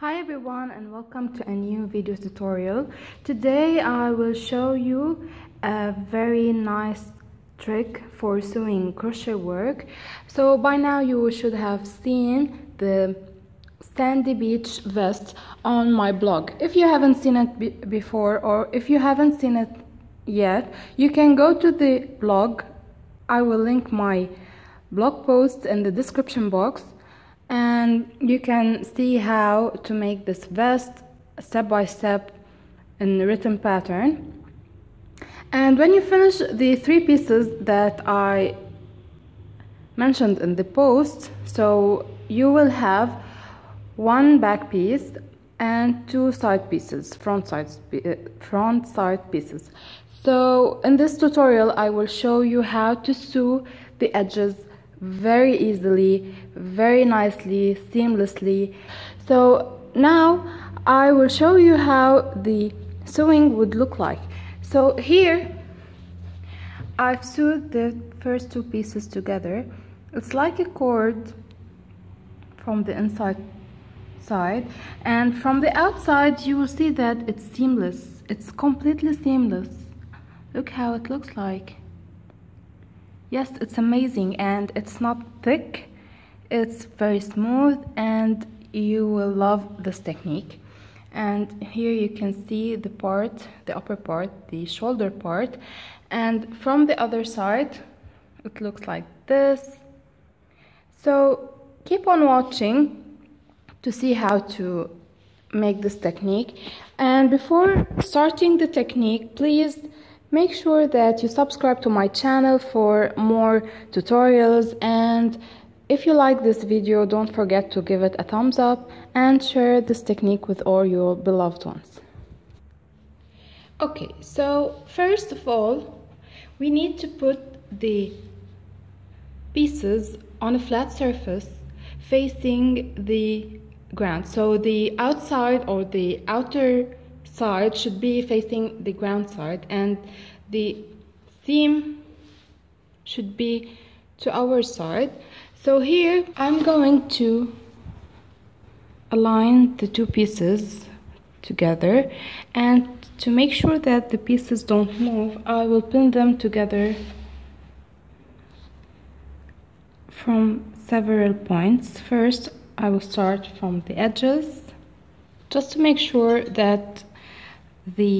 Hi everyone, and welcome to a new video tutorial. Today I will show you a very nice trick for sewing crochet work. So by now you should have seen the Sandy Beach vest on my blog. If you haven't seen it before, or if you haven't seen it yet, you can go to the blog. I will link my blog post in the description box, and you can see how to make this vest step by step in written pattern. And when you finish the three pieces that I mentioned in the post, so you will have one back piece and two side pieces, front side pieces. So in this tutorial I will show you how to sew the edges very easily, very nicely, seamlessly. So now I will show you how the sewing would look like. So here I've sewed the first two pieces together. It's like a cord from the inside side, and from the outside you will see that it's seamless. It's completely seamless. Look how it looks like. Yes, it's amazing, and it's not thick, it's very smooth, and you will love this technique. And here you can see the part, the upper part, the shoulder part, and from the other side it looks like this. So keep on watching to see how to make this technique. And before starting the technique, please make sure that you subscribe to my channel for more tutorials, and if you like this video, don't forget to give it a thumbs up and share this technique with all your beloved ones. Okay, so first of all, we need to put the pieces on a flat surface facing the ground. So the outside or the outer side should be facing the ground side, and the seam should be to our side. So here I'm going to align the two pieces together, and to make sure that the pieces don't move, I will pin them together from several points. First I will start from the edges, just to make sure that the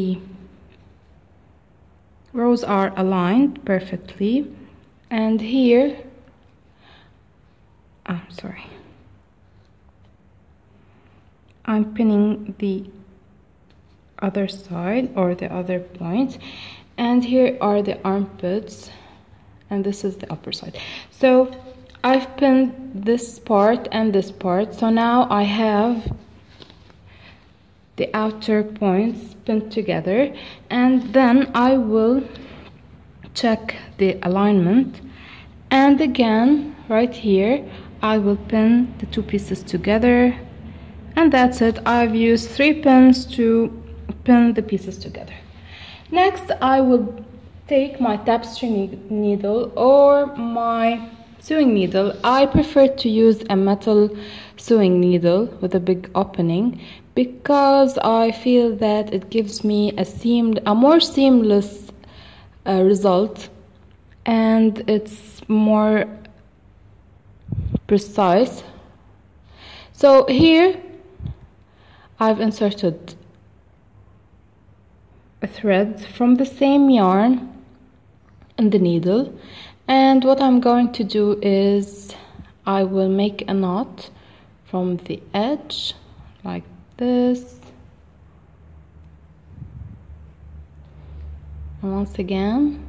rows are aligned perfectly. And here I'm pinning the other side or the other point, and here are the armpits, and this is the upper side. So I've pinned this part and this part, so now I have the outer points pinned together, and then I will check the alignment, and again right here I will pin the two pieces together, and that's it. I've used three pins to pin the pieces together. Next I will take my tapestry needle or my sewing needle. I prefer to use a metal sewing needle with a big opening, because I feel that it gives me a more seamless result, and it's more precise. So here I've inserted a thread from the same yarn in the needle, and what I'm going to do is I will make a knot from the edge like this, and once again,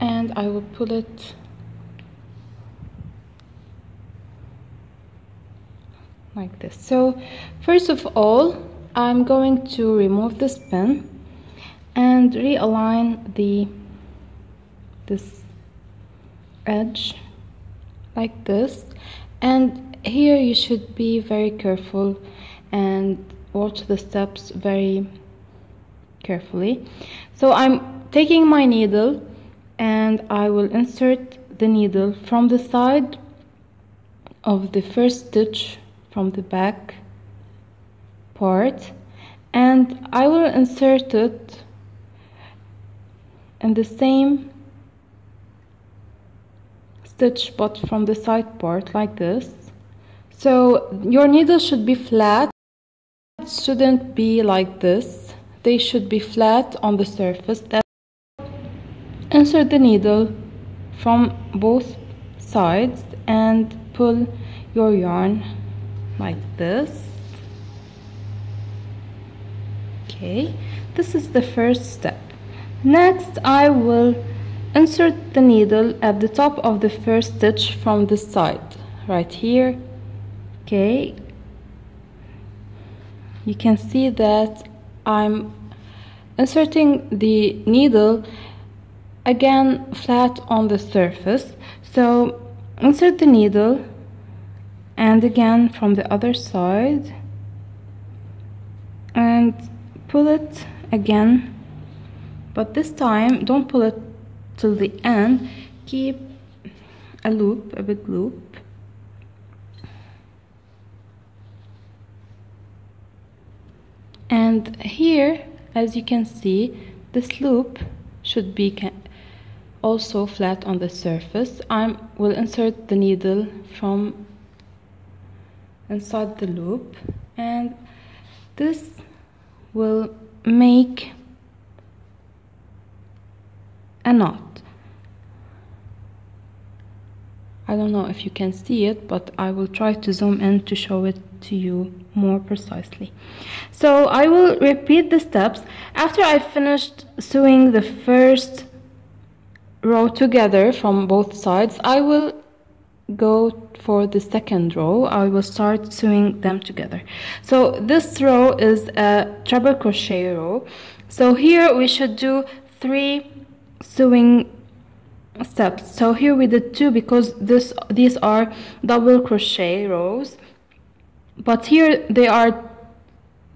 and I will pull it like this. So first of all I'm going to remove this pin and realign this edge like this, and here you should be very careful and watch the steps very carefully. So I'm taking my needle and I will insert the needle from the side of the first stitch from the back part, and I will insert it in the same stitch but from the side part like this. So your needle should be flat, it shouldn't be like this, they should be flat on the surface. Insert the needle from both sides and pull your yarn like this. Okay, this is the first step. Next, I will insert the needle at the top of the first stitch from the side right here. Okay, you can see that I'm inserting the needle again flat on the surface. So insert the needle and again from the other side and pull it again, but this time don't pull it till the end, keep a loop, a big loop. And here, as you can see, this loop should be also flat on the surface. I will insert the needle from inside the loop, and this will make a knot. I don't know if you can see it, but I will try to zoom in to show it to you more precisely. So I will repeat the steps. After I finished sewing the first row together from both sides, I will go for the second row. I will start sewing them together. So this row is a treble crochet row. So here we should do 3 sewing steps. So here we did 2 because these are double crochet rows, but here they are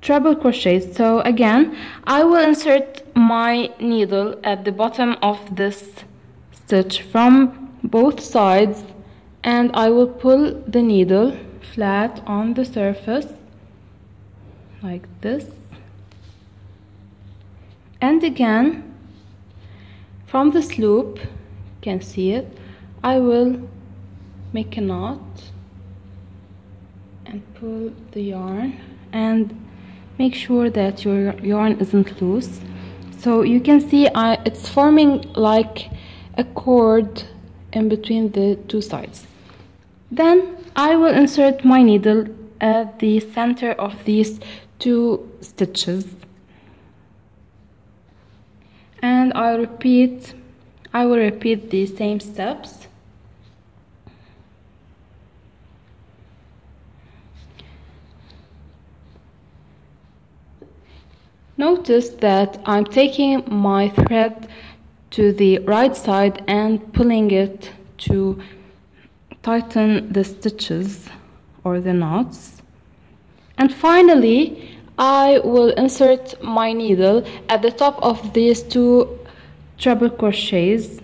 treble crochets. So again, I will insert my needle at the bottom of this stitch from both sides, and I will pull the needle flat on the surface like this, and again from this loop, you can see it, I will make a knot and pull the yarn, and make sure that your yarn isn't loose. So you can see it's forming like a cord in between the two sides. Then I will insert my needle at the center of these 2 stitches, and I will repeat the same steps. Notice that I'm taking my thread to the right side and pulling it to tighten the stitches or the knots. And finally, I will insert my needle at the top of these 2 treble crochets.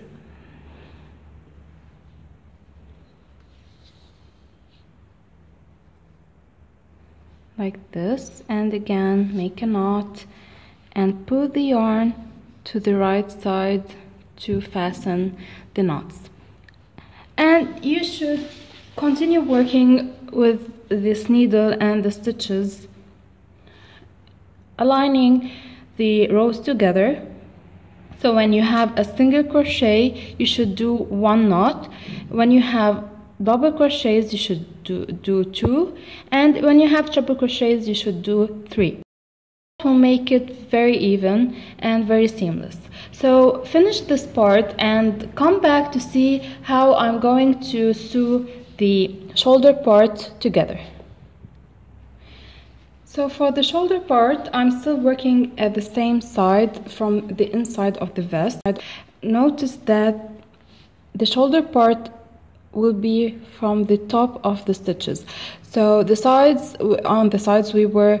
Like this, and again make a knot and pull the yarn to the right side to fasten the knots. And you should continue working with this needle and the stitches, aligning the rows together. So when you have a single crochet, you should do 1 knot. When you have double crochets, you should do 2, and when you have triple crochets, you should do 3. It will make it very even and very seamless. So finish this part and come back to see how I'm going to sew the shoulder part together. So for the shoulder part, I'm still working at the same side from the inside of the vest. Notice that the shoulder part will be from the top of the stitches. So on the sides we were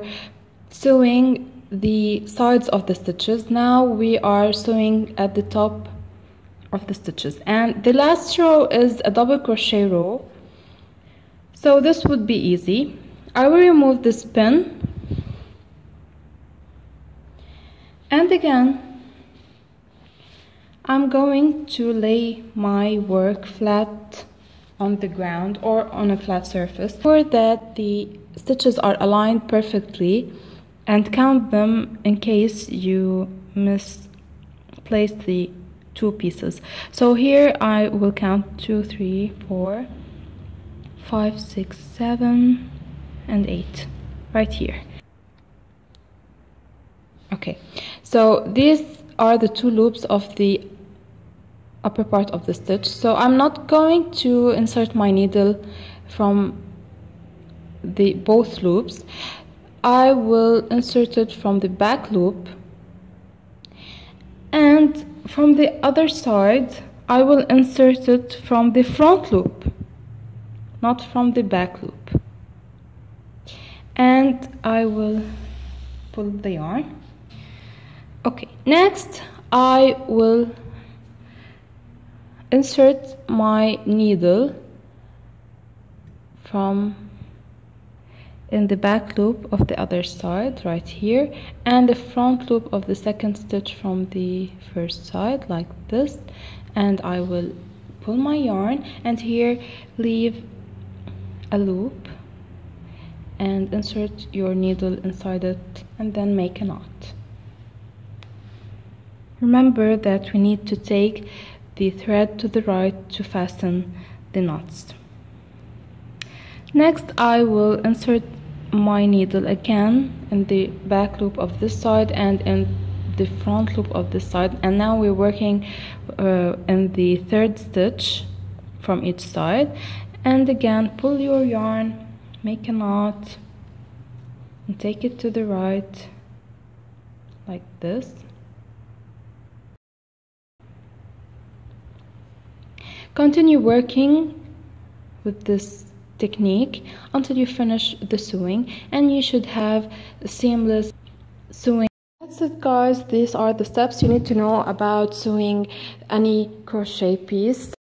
sewing the sides of the stitches. Now we are sewing at the top of the stitches. And the last row is a double crochet row, so this would be easy. I will remove this pin, and again I'm going to lay my work flat on the ground or on a flat surface, for that the stitches are aligned perfectly, and count them in case you misplace the two pieces. So here I will count 2, 3, 4, 5, 6, 7, and 8 right here. Okay, so these are the two loops of the upper part of the stitch, so I'm not going to insert my needle from the both loops. I will insert it from the back loop, and from the other side I will insert it from the front loop, not from the back loop, and I will pull the yarn. Okay, next I will insert my needle from in the back loop of the other side right here, and the front loop of the second stitch from the first side like this, and I will pull my yarn, and here leave a loop and insert your needle inside it, and then make a knot. Remember that we need to take the thread to the right to fasten the knots. Next I will insert my needle again in the back loop of this side and in the front loop of this side, and now we're working in the third stitch from each side, and again pull your yarn, make a knot, and take it to the right like this. Continue working with this technique until you finish the sewing, and you should have seamless sewing. That's it, guys. These are the steps you need to know about sewing any crochet piece.